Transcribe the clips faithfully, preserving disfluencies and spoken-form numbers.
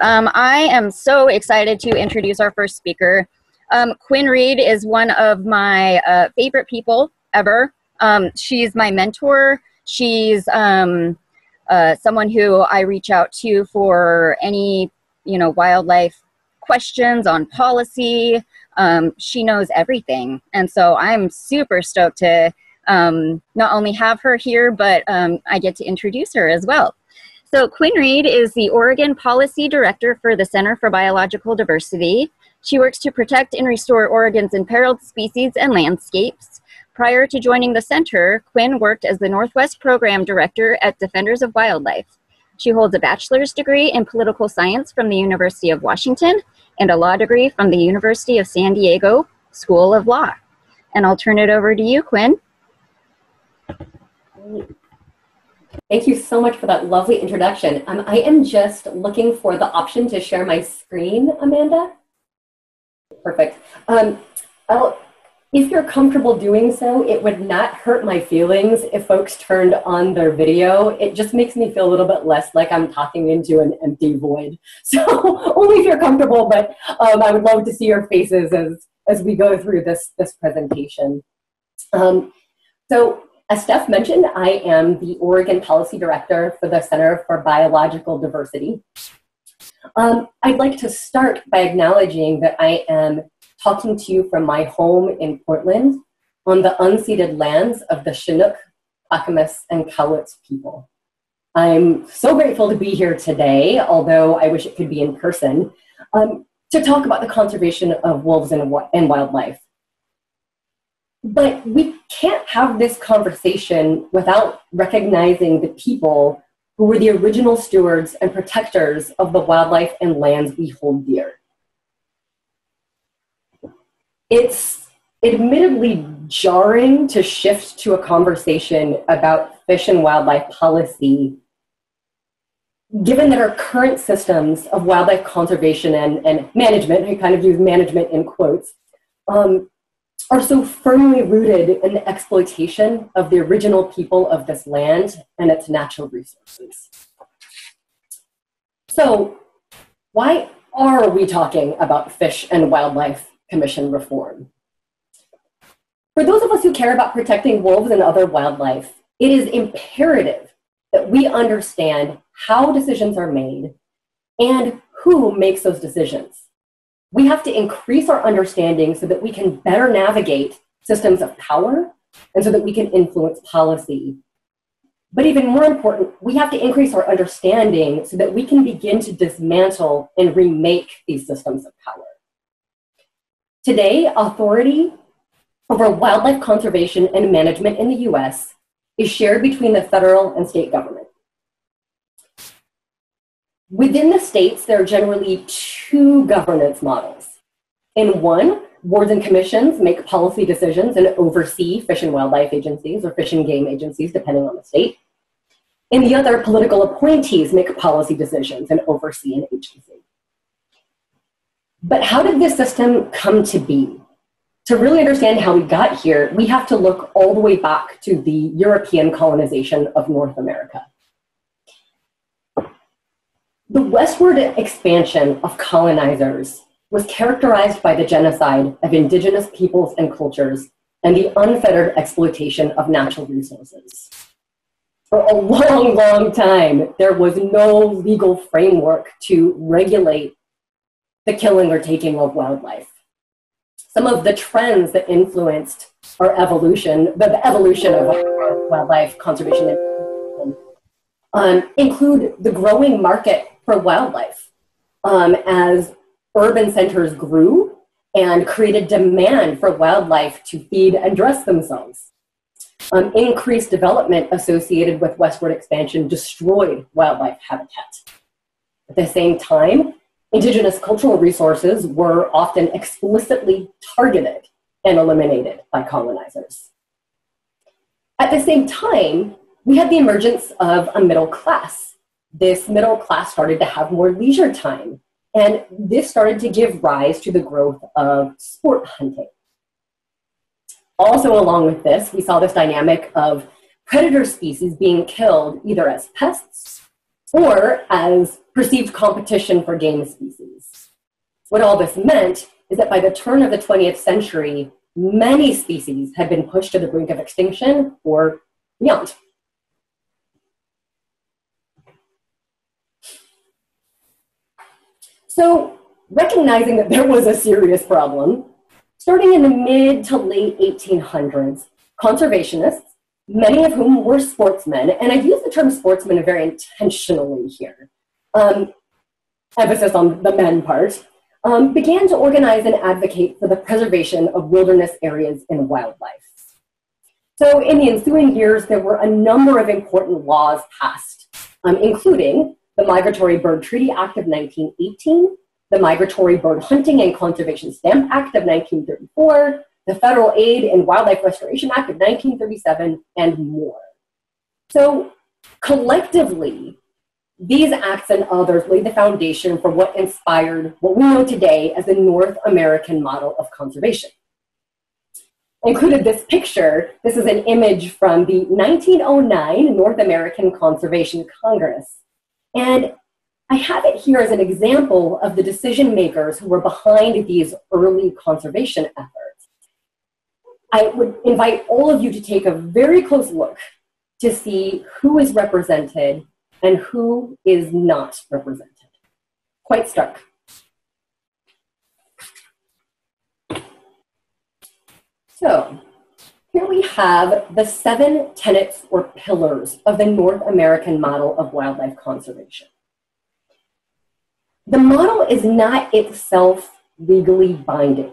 Um, I am so excited to introduce our first speaker. Um, Quinn Read is one of my uh, favorite people ever. Um, she's my mentor. She's um, uh, someone who I reach out to for any, you know, wildlife questions on policy. Um, she knows everything. And so I'm super stoked to um, not only have her here, but um, I get to introduce her as well. So Quinn Read is the Oregon Policy Director for the Center for Biological Diversity. She works to protect and restore Oregon's imperiled species and landscapes. Prior to joining the center, Quinn worked as the Northwest Program Director at Defenders of Wildlife. She holds a bachelor's degree in political science from the University of Washington and a law degree from the University of San Diego School of Law. And I'll turn it over to you, Quinn. Thank you so much for that lovely introduction. Um, I am just looking for the option to share my screen, Amanda. Perfect. Um, I'll, if you're comfortable doing so, it would not hurt my feelings if folks turned on their video. It just makes me feel a little bit less like I'm talking into an empty void. So only if you're comfortable, but um, I would love to see your faces as, as we go through this, this presentation. Um, so. As Steph mentioned, I am the Oregon Policy Director for the Center for Biological Diversity. Um, I'd like to start by acknowledging that I am talking to you from my home in Portland on the unceded lands of the Chinook, Yakamas, and Cowlitz people. I'm so grateful to be here today, although I wish it could be in person, um, to talk about the conservation of wolves and, and wildlife. But we can't have this conversation without recognizing the people who were the original stewards and protectors of the wildlife and lands we hold dear. It's admittedly jarring to shift to a conversation about fish and wildlife policy, given that our current systems of wildlife conservation and, and management, I kind of use management in quotes, um, are so firmly rooted in the exploitation of the original people of this land and its natural resources. So why are we talking about Fish and Wildlife Commission reform? For those of us who care about protecting wolves and other wildlife, it is imperative that we understand how decisions are made and who makes those decisions. We have to increase our understanding so that we can better navigate systems of power and so that we can influence policy. But even more important, we have to increase our understanding so that we can begin to dismantle and remake these systems of power. Today, authority over wildlife conservation and management in the U S is shared between the federal and state government. Within the states, there are generally two governance models. In one, boards and commissions make policy decisions and oversee fish and wildlife agencies or fish and game agencies, depending on the state. In the other, political appointees make policy decisions and oversee an agency. But how did this system come to be? To really understand how we got here, we have to look all the way back to the European colonization of North America. The westward expansion of colonizers was characterized by the genocide of indigenous peoples and cultures and the unfettered exploitation of natural resources. For a long, long time, there was no legal framework to regulate the killing or taking of wildlife. Some of the trends that influenced our evolution, the evolution of our wildlife conservation um, include the growing market for wildlife um, as urban centers grew and created demand for wildlife to feed and dress themselves. Um, increased development associated with westward expansion destroyed wildlife habitat. At the same time, indigenous cultural resources were often explicitly targeted and eliminated by colonizers. At the same time, we had the emergence of a middle class. This middle class started to have more leisure time, and this started to give rise to the growth of sport hunting. Also along with this, we saw this dynamic of predator species being killed either as pests or as perceived competition for game species. What all this meant is that by the turn of the twentieth century, many species had been pushed to the brink of extinction or beyond. So, recognizing that there was a serious problem, starting in the mid to late eighteen hundreds, conservationists, many of whom were sportsmen, and I use the term sportsmen very intentionally here, um, emphasis on the men part, um, began to organize and advocate for the preservation of wilderness areas and wildlife. So in the ensuing years, there were a number of important laws passed, um, including the Migratory Bird Treaty Act of nineteen eighteen, the Migratory Bird Hunting and Conservation Stamp Act of nineteen thirty-four, the Federal Aid and Wildlife Restoration Act of nineteen thirty-seven, and more. So collectively, these acts and others laid the foundation for what inspired what we know today as the North American model of conservation. I included this picture. This is an image from the nineteen oh nine North American Conservation Congress. And I have it here as an example of the decision makers who were behind these early conservation efforts. I would invite all of you to take a very close look to see who is represented and who is not represented. Quite stark. So here we have the seven tenets or pillars of the North American model of wildlife conservation. The model is not itself legally binding.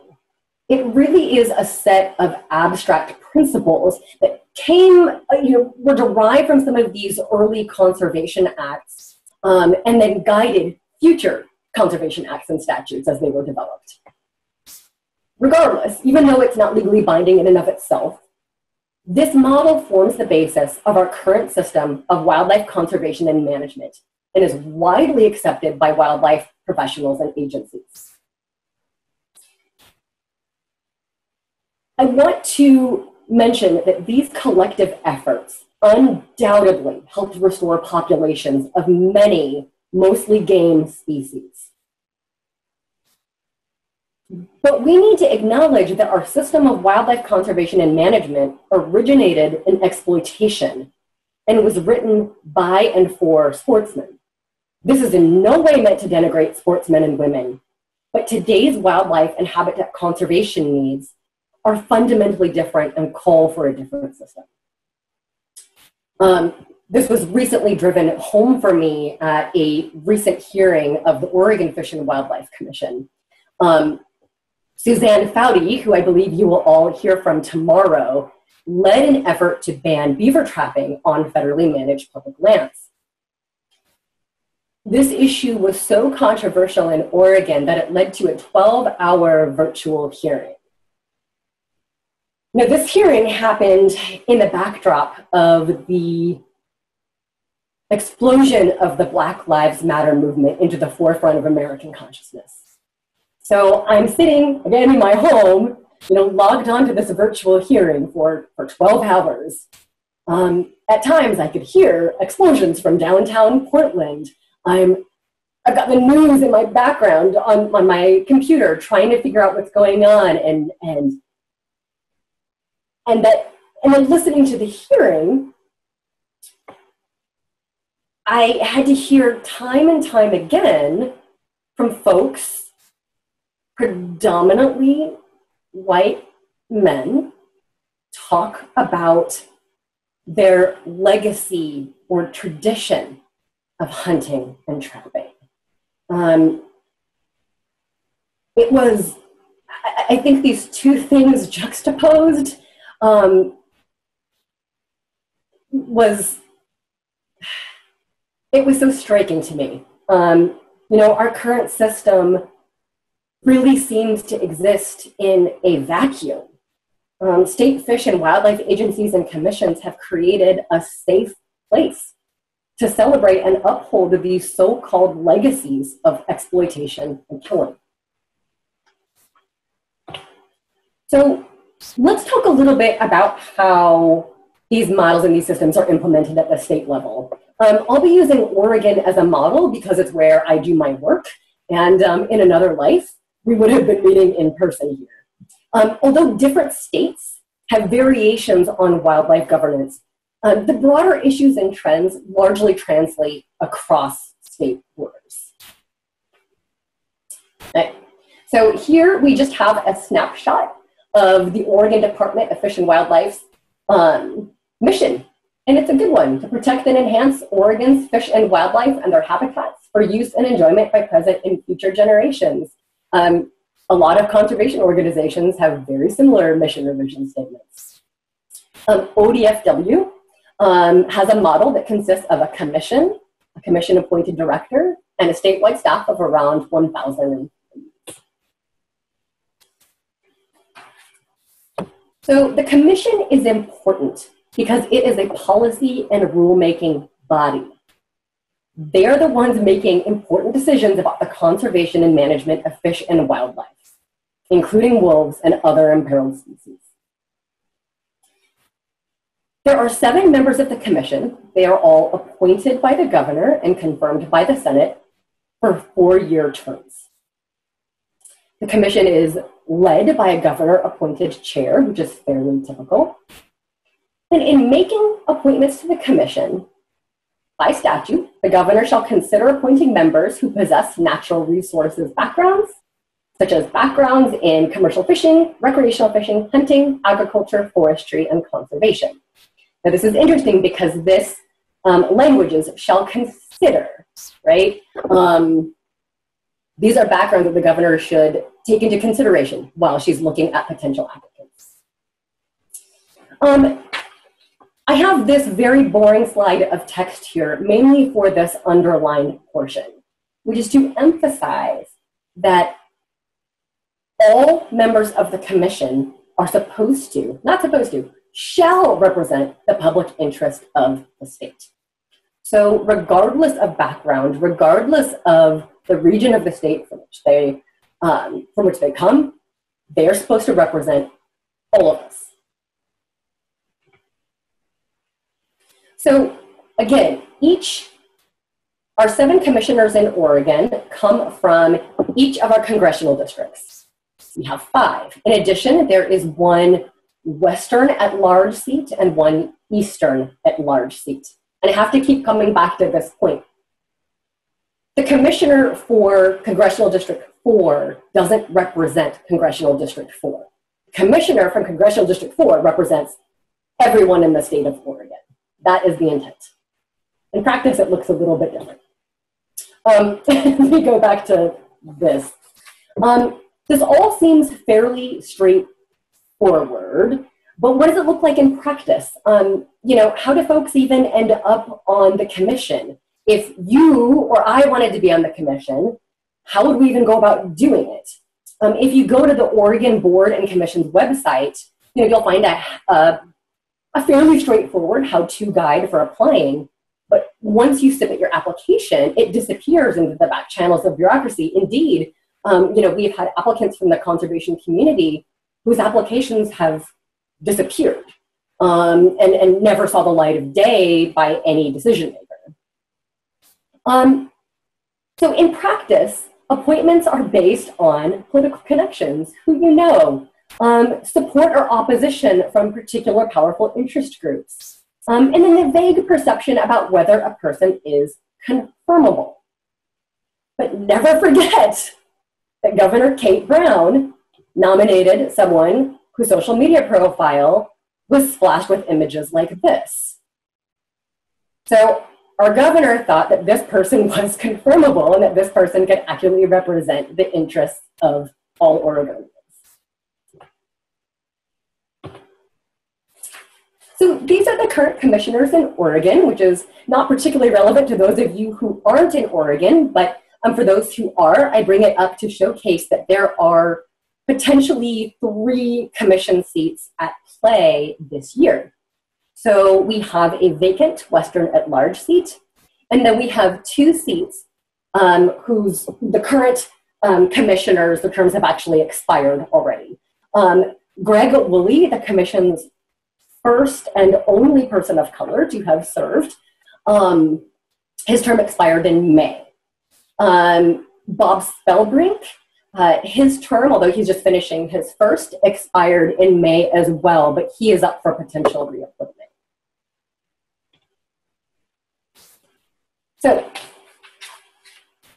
It really is a set of abstract principles that came, you know, were derived from some of these early conservation acts um, and then guided future conservation acts and statutes as they were developed. Regardless, even though it's not legally binding in and of itself, this model forms the basis of our current system of wildlife conservation and management, and is widely accepted by wildlife professionals and agencies. I want to mention that these collective efforts undoubtedly helped restore populations of many, mostly game species. But we need to acknowledge that our system of wildlife conservation and management originated in exploitation and was written by and for sportsmen. This is in no way meant to denigrate sportsmen and women, but today's wildlife and habitat conservation needs are fundamentally different and call for a different system. Um, this was recently driven home for me at a recent hearing of the Oregon Fish and Wildlife Commission. Um, Suzanne Fouty, who I believe you will all hear from tomorrow, led an effort to ban beaver trapping on federally managed public lands. This issue was so controversial in Oregon that it led to a twelve hour virtual hearing. Now, this hearing happened in the backdrop of the explosion of the Black Lives Matter movement into the forefront of American consciousness. So I'm sitting, again, in my home, you know, logged onto this virtual hearing for, for twelve hours. Um, at times, I could hear explosions from downtown Portland. I'm, I've got the news in my background on, on my computer, trying to figure out what's going on, and, and, and, that, and then listening to the hearing, I had to hear time and time again from folks, predominantly white men, talk about their legacy or tradition of hunting and trapping. Um, it was, I, I think these two things juxtaposed um, was, it was so striking to me. Um, you know, our current system really seems to exist in a vacuum. Um, state fish and wildlife agencies and commissions have created a safe place to celebrate and uphold these so-called legacies of exploitation and killing. So let's talk a little bit about how these models and these systems are implemented at the state level. Um, I'll be using Oregon as a model because it's where I do my work, and um, in another life, we would have been meeting in person here. Um, although different states have variations on wildlife governance, um, the broader issues and trends largely translate across state borders. Okay. So here we just have a snapshot of the Oregon Department of Fish and Wildlife's um, mission, and it's a good one, to protect and enhance Oregon's fish and wildlife and their habitats for use and enjoyment by present and future generations. Um, A lot of conservation organizations have very similar mission or vision statements. Um, O D F W um, has a model that consists of a commission, a commission-appointed director, and a statewide staff of around one thousand. So the commission is important because it is a policy and rulemaking body. They're the ones making important decisions about the conservation and management of fish and wildlife, including wolves and other imperiled species. There are seven members of the commission. They are all appointed by the governor and confirmed by the Senate for four-year terms. The commission is led by a governor-appointed chair, which is fairly typical. And in making appointments to the commission, by statute, the governor shall consider appointing members who possess natural resources backgrounds, such as backgrounds in commercial fishing, recreational fishing, hunting, agriculture, forestry, and conservation. Now, this is interesting because this um, languages shall consider, right? Um, these are backgrounds that the governor should take into consideration while she's looking at potential applicants. Um, I have this very boring slide of text here, mainly for this underlined portion, which is to emphasize that all members of the commission are supposed to, not supposed to, shall represent the public interest of the state. So regardless of background, regardless of the region of the state from which they, um, from which they come, they're supposed to represent all of us. So again, each, our seven commissioners in Oregon come from each of our congressional districts. We have five. In addition, there is one Western at-large seat and one Eastern at-large seat. And I have to keep coming back to this point. The commissioner for Congressional District four doesn't represent Congressional District four. The commissioner from Congressional District four represents everyone in the state of Oregon. That is the intent. In practice, it looks a little bit different. Um, let me go back to this. Um, this all seems fairly straightforward, but what does it look like in practice? Um, you know, how do folks even end up on the commission? If you or I wanted to be on the commission, how would we even go about doing it? Um, if you go to the Oregon Board and Commission's website, you know, you'll find a, a A fairly straightforward how-to guide for applying, but once you submit your application, it disappears into the back channels of bureaucracy. Indeed, um, you know, we've had applicants from the conservation community whose applications have disappeared um, and, and never saw the light of day by any decision maker. Um, so in practice, appointments are based on political connections, who you know, Um, support or opposition from particular powerful interest groups, um, and then the vague perception about whether a person is confirmable. But never forget that Governor Kate Brown nominated someone whose social media profile was splashed with images like this. So our governor thought that this person was confirmable and that this person could accurately represent the interests of all Oregonians. So these are the current commissioners in Oregon, which is not particularly relevant to those of you who aren't in Oregon, but um, for those who are, I bring it up to showcase that there are potentially three commission seats at play this year. So we have a vacant Western at-large seat, and then we have two seats um, whose the current um, commissioners, the terms have actually expired already. Um, Greg Woolley, the commission's first and only person of color to have served. Um, his term expired in May. Um, Bob Spellbrink, uh, his term, although he's just finishing his first, expired in May as well, but he is up for potential reappointment. So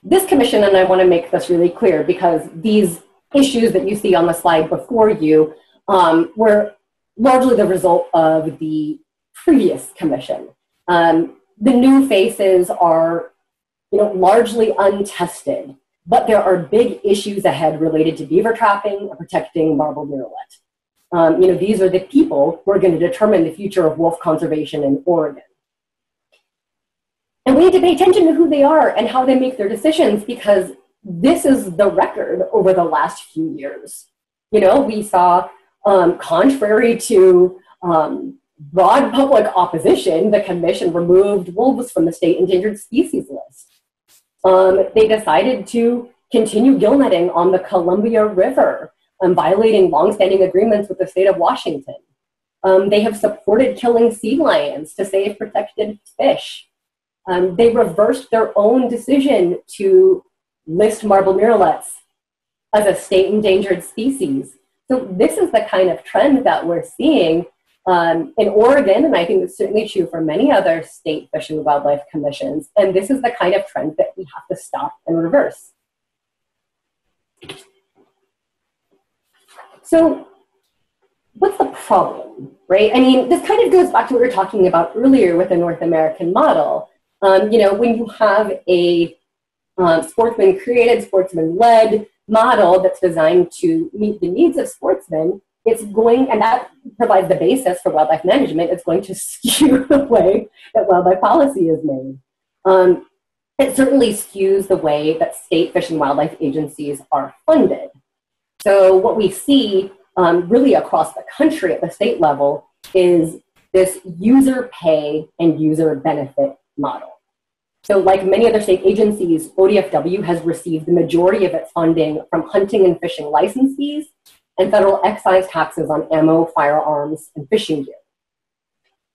this commission, and I want to make this really clear because these issues that you see on the slide before you um, were largely the result of the previous commission. Um, the new faces are, you know, largely untested, but there are big issues ahead related to beaver trapping and protecting marbled murrelet. Um, you know, these are the people who are going to determine the future of wolf conservation in Oregon. And we need to pay attention to who they are and how they make their decisions, because this is the record over the last few years. You know, we saw, um, contrary to um, broad public opposition, the commission removed wolves from the state endangered species list. Um, they decided to continue gill netting on the Columbia River, um, violating longstanding agreements with the state of Washington. Um, they have supported killing sea lions to save protected fish. Um, they reversed their own decision to list marbled murrelets as a state endangered species. So this is the kind of trend that we're seeing um, in Oregon, and I think it's certainly true for many other state Fish and Wildlife commissions, and this is the kind of trend that we have to stop and reverse. So what's the problem, right? I mean, this kind of goes back to what we were talking about earlier with the North American model. Um, you know, when you have a um, sportsman-created, sportsman-led model that's designed to meet the needs of sportsmen, it's going, and that provides the basis for wildlife management, it's going to skew the way that wildlife policy is made. Um, it certainly skews the way that state fish and wildlife agencies are funded. So what we see um, really across the country at the state level is this user pay and user benefit model. So like many other state agencies, O D F W has received the majority of its funding from hunting and fishing license fees and federal excise taxes on ammo, firearms, and fishing gear.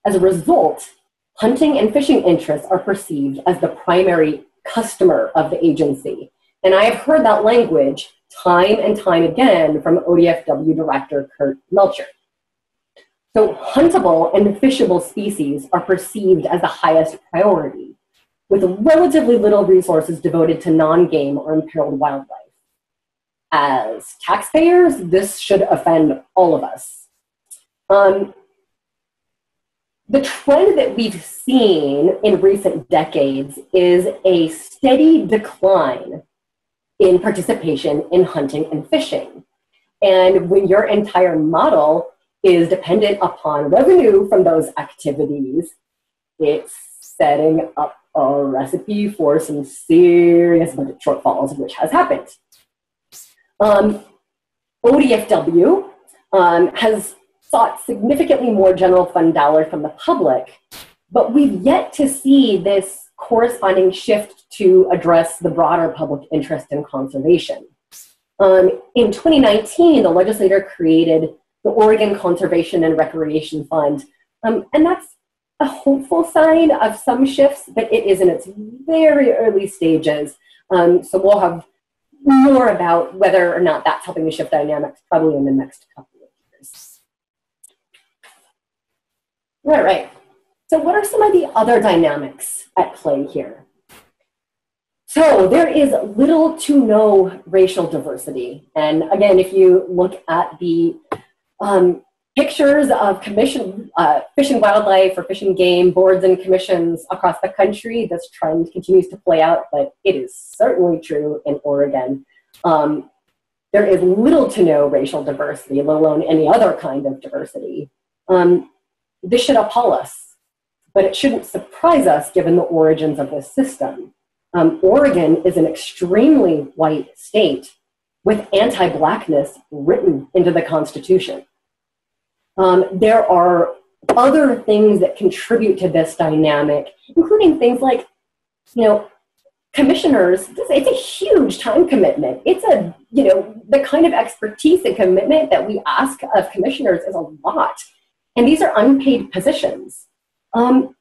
As a result, hunting and fishing interests are perceived as the primary customer of the agency. And I have heard that language time and time again from O D F W Director Kurt Melcher. So huntable and fishable species are perceived as the highest priority, with relatively little resources devoted to non-game or imperiled wildlife. As taxpayers, this should offend all of us. Um, the trend that we've seen in recent decades is a steady decline in participation in hunting and fishing. And when your entire model is dependent upon revenue from those activities, it's setting up a recipe for some serious budget shortfalls, which has happened. Um, O D F W um, has sought significantly more general fund dollars from the public, but we've yet to see this corresponding shift to address the broader public interest in conservation. Um, in twenty nineteen, the legislature created the Oregon Conservation and Recreation Fund. Um, and that's a hopeful sign of some shifts, but it is in its very early stages. Um, so we'll have more about whether or not that's helping to shift dynamics probably in the next couple of years. All right, so what are some of the other dynamics at play here? So there is little to no racial diversity. And again, if you look at the Um, pictures of commission, uh, Fish and Wildlife or Fish and Game boards and commissions across the country, this trend continues to play out, but it is certainly true in Oregon. Um, there is little to no racial diversity, let alone any other kind of diversity. Um, this should appall us, but it shouldn't surprise us given the origins of this system. Um, Oregon is an extremely white state with anti-blackness written into the Constitution. Um, there are other things that contribute to this dynamic, including things like, you know, commissioners, it's a huge time commitment. It's a, you know, the kind of expertise and commitment that we ask of commissioners is a lot. And these are unpaid positions, um,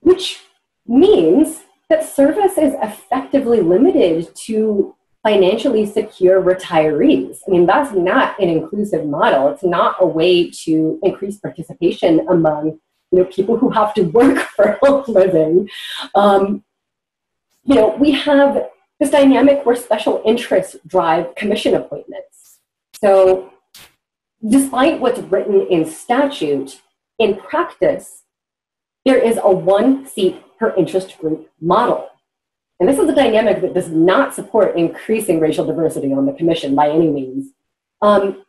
which means that service is effectively limited to financially secure retirees. I mean, that's not an inclusive model. It's not a way to increase participation among, you know, people who have to work for a living. Um, you know, we have this dynamic where special interests drive commission appointments. So despite what's written in statute, in practice, there is a one seat per interest group model. And this is a dynamic that does not support increasing racial diversity on the commission by any means. Um,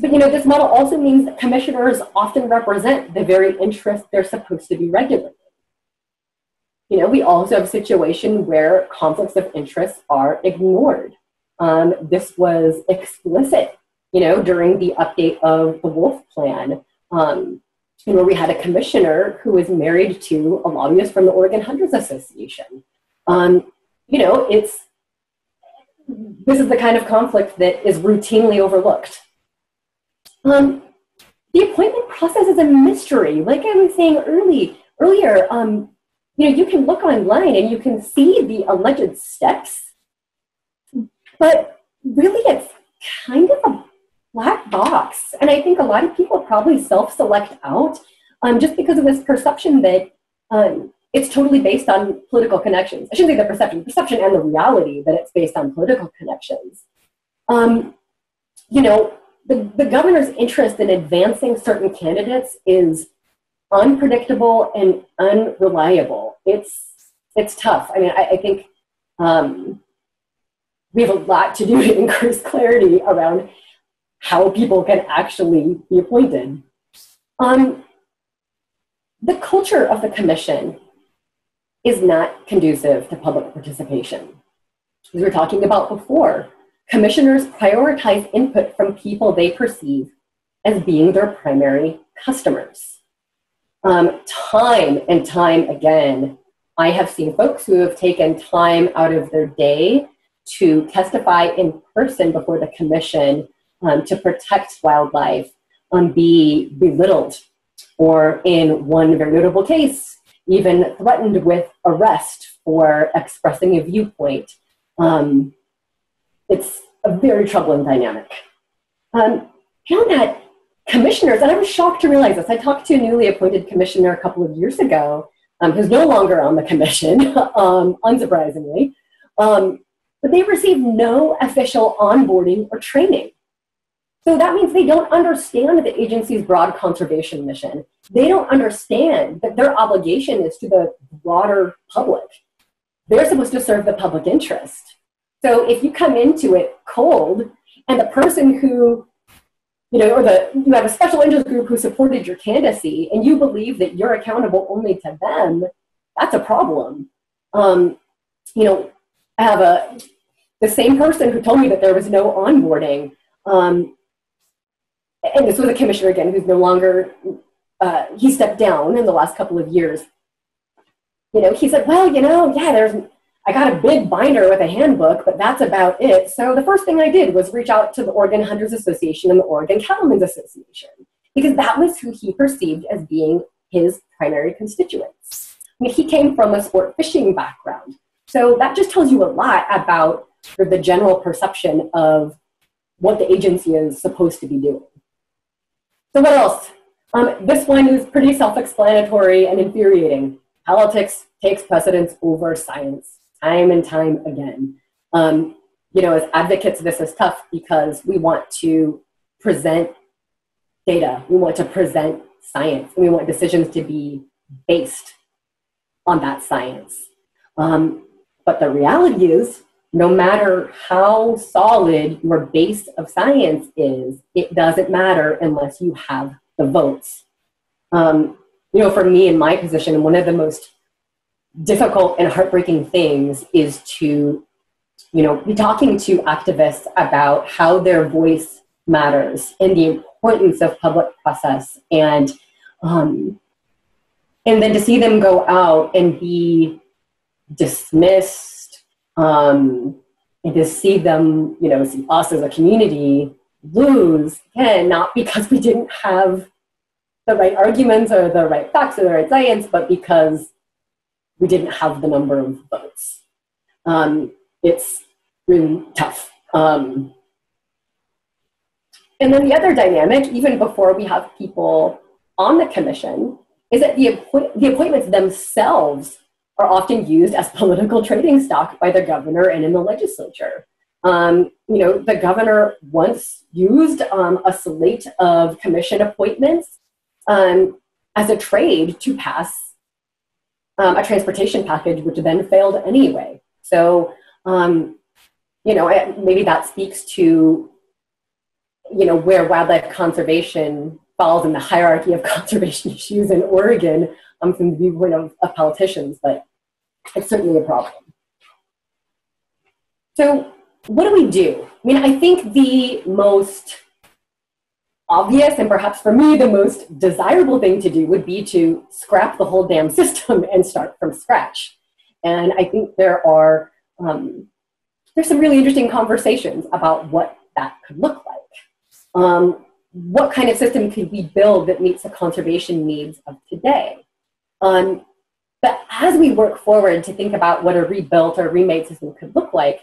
but you know, this model also means that commissioners often represent the very interests they're supposed to be regulating. You know, we also have a situation where conflicts of interest are ignored. Um, this was explicit, you know, during the update of the Wolf Plan, um, where we had a commissioner who was married to a lobbyist from the Oregon Hunters Association. Um, you know, it's, this is the kind of conflict that is routinely overlooked. Um, the appointment process is a mystery. Like I was saying early, earlier, um, you know, you can look online and you can see the alleged steps, but really it's kind of a black box. And I think a lot of people probably self-select out um, just because of this perception that um, it's totally based on political connections. I shouldn't say the perception, the perception and the reality that it's based on political connections. Um, you know, the, the governor's interest in advancing certain candidates is unpredictable and unreliable. It's, it's tough. I mean, I, I think um, we have a lot to do to increase clarity around how people can actually be appointed. Um, the culture of the commission is not conducive to public participation. As we were talking about before, commissioners prioritize input from people they perceive as being their primary customers. Um, time and time again, I have seen folks who have taken time out of their day to testify in person before the commission um, to protect wildlife, um, be belittled, or in one very notable case, even threatened with arrest for expressing a viewpoint. Um, it's a very troubling dynamic. Um, beyond that, commissioners, and I was shocked to realize this, I talked to a newly appointed commissioner a couple of years ago, um, who's no longer on the commission, um, unsurprisingly, um, but they receive no official onboarding or training. So that means they don't understand the agency's broad conservation mission. They don't understand that their obligation is to the broader public. They're supposed to serve the public interest. So if you come into it cold, and the person who, you know, or the, you have a special interest group who supported your candidacy, and you believe that you're accountable only to them, that's a problem. Um, you know, I have a, the same person who told me that there was no onboarding, um, and this was a commissioner, again, who's no longer, uh, he stepped down in the last couple of years. You know, he said, well, you know, yeah, there's, I got a big binder with a handbook, but that's about it. So the first thing I did was reach out to the Oregon Hunters Association and the Oregon Cattlemen's Association, because that was who he perceived as being his primary constituents. I mean, he came from a sport fishing background. So that just tells you a lot about sort of the general perception of what the agency is supposed to be doing. So what else? Um, this one is pretty self-explanatory and infuriating. Politics takes precedence over science, time and time again. Um, you know, as advocates, this is tough because we want to present data. We want to present science, and we want decisions to be based on that science. Um, but the reality is, no matter how solid your base of science is, it doesn't matter unless you have the votes. Um, you know, for me in my position, one of the most difficult and heartbreaking things is to, you know, be talking to activists about how their voice matters and the importance of public process, and, um, and then to see them go out and be dismissed, Um, and to see them, you know, see us as a community lose, again, not because we didn't have the right arguments or the right facts or the right science, but because we didn't have the number of votes. Um, it's really tough. Um, and then the other dynamic, even before we have people on the commission, is that the, appoint the appointments themselves are often used as political trading stock by the governor and in the legislature. Um, you know, the governor once used um, a slate of commission appointments um, as a trade to pass um, a transportation package, which then failed anyway. So, um, you know, I, maybe that speaks to, you know, where wildlife conservation falls in the hierarchy of conservation issues in Oregon um, from the viewpoint of, of politicians, but it's certainly a problem. So, what do we do? I mean, I think the most obvious and perhaps for me the most desirable thing to do would be to scrap the whole damn system and start from scratch. And I think there are um, there's some really interesting conversations about what that could look like. Um, what kind of system could we build that meets the conservation needs of today? Um, but as we work forward to think about what a rebuilt or remade system could look like,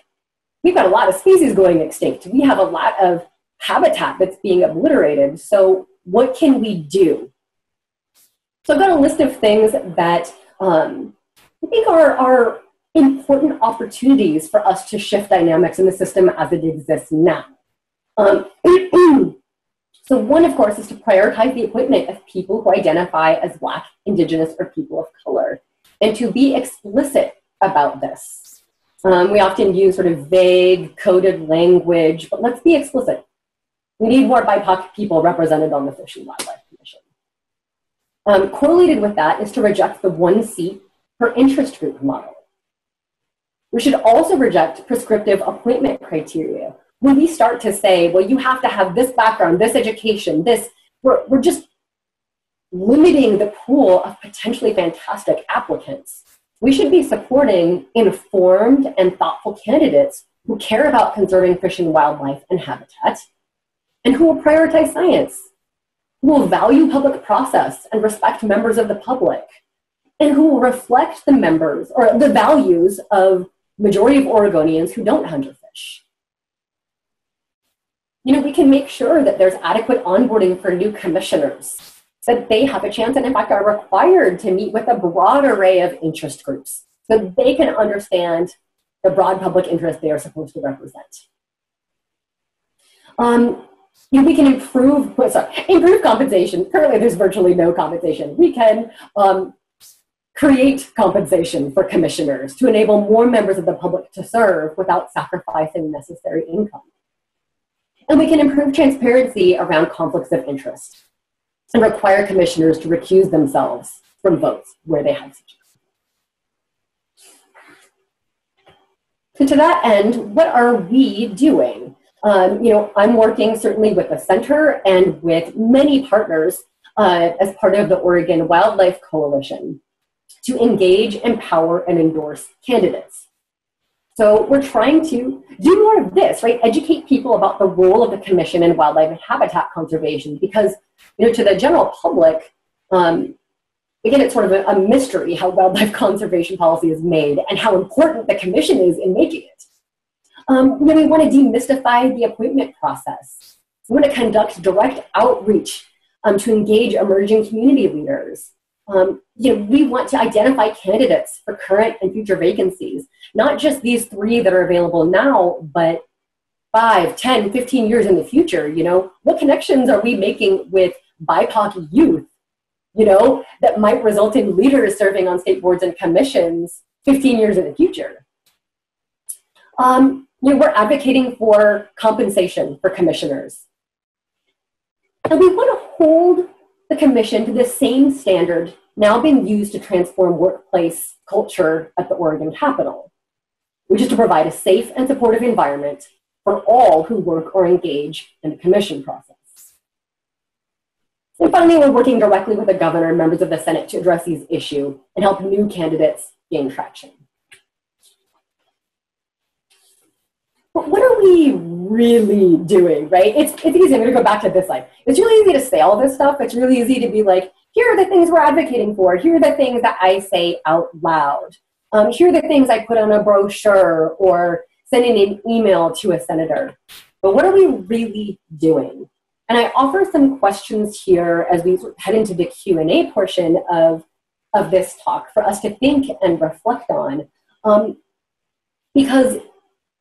we've got a lot of species going extinct. We have a lot of habitat that's being obliterated. So what can we do? So I've got a list of things that um, I think are, are important opportunities for us to shift dynamics in the system as it exists now. Um, so one, of course, is to prioritize the appointment of people who identify as Black, Indigenous, or people of color, and to be explicit about this. Um, we often use sort of vague, coded language, but let's be explicit. We need more B I P O C people represented on the Fish and Wildlife Commission. Um, correlated with that is to reject the one seat per interest group model. We should also reject prescriptive appointment criteria. When we start to say, well, you have to have this background, this education, this, we're, we're just limiting the pool of potentially fantastic applicants. We should be supporting informed and thoughtful candidates who care about conserving fish and wildlife and habitat, and who will prioritize science, who will value public process and respect members of the public, and who will reflect the members or the values of majority of Oregonians who don't hunt or fish. You know, we can make sure that there's adequate onboarding for new commissioners, that they have a chance and in fact are required to meet with a broad array of interest groups so that they can understand the broad public interest they are supposed to represent. Um, you know, we can improve, sorry, improve compensation. Currently there's virtually no compensation. We can um, create compensation for commissioners to enable more members of the public to serve without sacrificing necessary income. And we can improve transparency around conflicts of interest and require commissioners to recuse themselves from votes where they have such. So to that end, what are we doing? Um, you know, I'm working certainly with the center and with many partners uh, as part of the Oregon Wildlife Coalition to engage, empower, and endorse candidates. So we're trying to do more of this, right? Educate people about the role of the commission in wildlife and habitat conservation, because, you know, to the general public, um, again, it's sort of a, a mystery how wildlife conservation policy is made and how important the commission is in making it. Um, you know, we want to demystify the appointment process. We want to conduct direct outreach um, to engage emerging community leaders. Um, you know, we want to identify candidates for current and future vacancies, not just these three that are available now, but five, ten, fifteen years in the future. You know, what connections are we making with B I P O C youth, you know, that might result in leaders serving on state boards and commissions fifteen years in the future? Um, you know, we're advocating for compensation for commissioners. And we want to hold the commission to the same standard now being used to transform workplace culture at the Oregon Capitol, which is to provide a safe and supportive environment for all who work or engage in the commission process. And finally, we're working directly with the governor and members of the Senate to address these issues and help new candidates gain traction. But what are we really doing, right? It's, it's easy. I'm going to go back to this slide. It's really easy to say all this stuff. It's really easy to be like, here are the things we're advocating for. Here are the things that I say out loud. Um, here are the things I put on a brochure or sending an email to a senator. But what are we really doing? And I offer some questions here as we head into the Q and A portion of, of this talk for us to think and reflect on. Um, because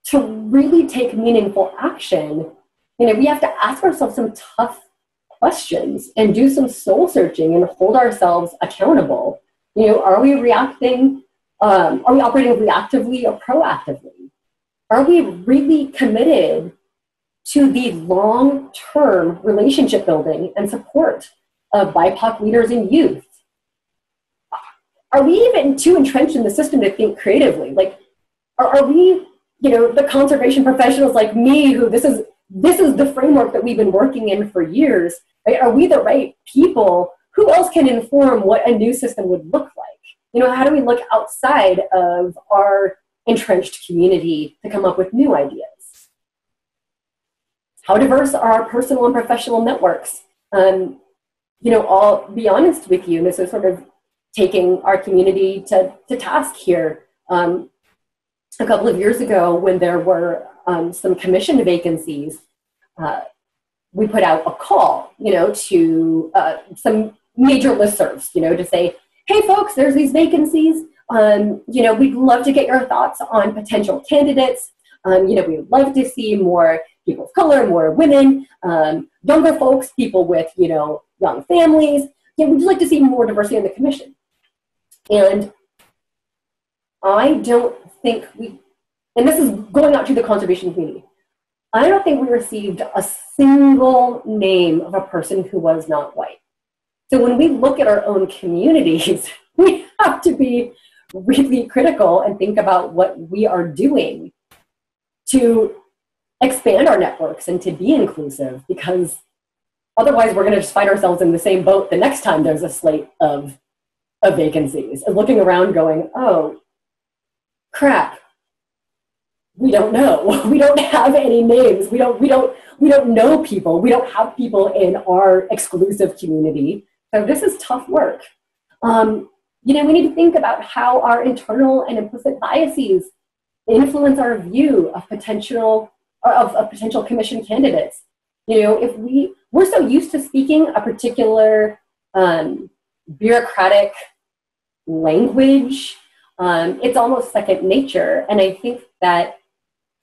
to really take meaningful action, you know, we have to ask ourselves some tough questions and do some soul searching and hold ourselves accountable. You know, are we reacting, um, are we operating reactively or proactively? Are we really committed to the long-term relationship building and support of B I P O C leaders and youth? Are we even too entrenched in the system to think creatively? Like, are, are we, you know, the conservation professionals like me who this is, this is the framework that we've been working in for years, right? Are we the right people? Who else can inform what a new system would look like? You know, how do we look outside of our entrenched community to come up with new ideas? How diverse are our personal and professional networks? Um, you know, I'll be honest with you, and this is sort of taking our community to, to task here. Um, a couple of years ago when there were um, some commission vacancies, uh, we put out a call, you know, to uh, some major listservs, you know, to say, hey folks, there's these vacancies. Um, you know, we'd love to get your thoughts on potential candidates. Um, you know, we'd love to see more people of color, more women, um, younger folks, people with, you know, young families. Yeah, we'd like to see more diversity in the commission. And I don't think we, and this is going out to the conservation community, I don't think we received a single name of a person who was not white. So when we look at our own communities, we have to be really critical and think about what we are doing to expand our networks and to be inclusive, because otherwise we're going to just find ourselves in the same boat the next time there's a slate of, of vacancies and looking around going, oh, crap, we don't know. We don't have any names. We don't, we don't, we don't know people. We don't have people in our exclusive community. So this is tough work. Um, you know, we need to think about how our internal and implicit biases influence our view of potential Of, of potential commission candidates. You know, if we, we're so used to speaking a particular um, bureaucratic language, um, it's almost second nature. And I think that,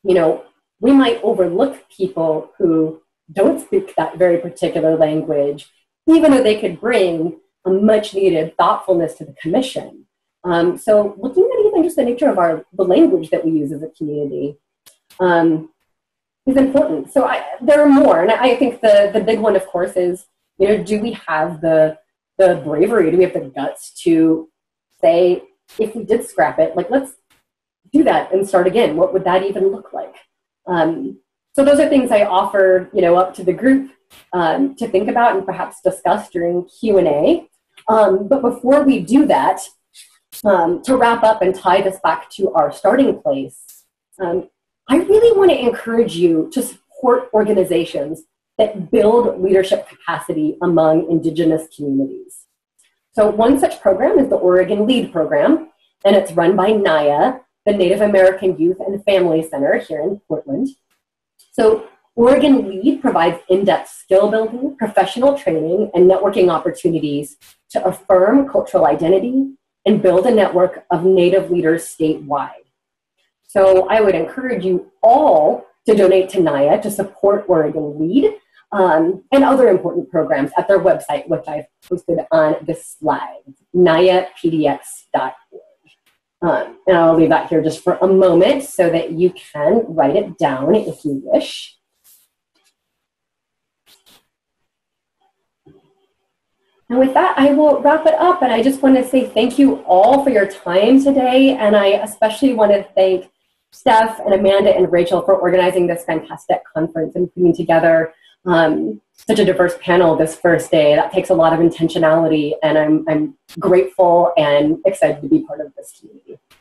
you know, we might overlook people who don't speak that very particular language, even though they could bring a much needed thoughtfulness to the commission. Um, so looking at even just the nature of our, the language that we use as a community, um, is important. So I, there are more, and I think the, the big one, of course, is, you know, do we have the, the bravery, do we have the guts to say, if we did scrap it, like, let's do that and start again. What would that even look like? Um, so those are things I offer, you know, up to the group um, to think about and perhaps discuss during Q and A. Um, but before we do that, um, to wrap up and tie this back to our starting place, um, I really want to encourage you to support organizations that build leadership capacity among Indigenous communities. So one such program is the Oregon LEAD program, and it's run by N A Y A, the Native American Youth and Family Center here in Portland. So Oregon LEAD provides in-depth skill building, professional training, and networking opportunities to affirm cultural identity and build a network of Native leaders statewide. So I would encourage you all to donate to N A Y A to support Oregon LEAD um, and other important programs at their website, which I've posted on this slide, N A Y A P D X dot org. Um, and I'll leave that here just for a moment so that you can write it down if you wish. And with that, I will wrap it up. And I just want to say thank you all for your time today. And I especially want to thank Steph and Amanda and Rachel for organizing this fantastic conference and putting together um, such a diverse panel this first day. That takes a lot of intentionality, and I'm, I'm grateful and excited to be part of this community.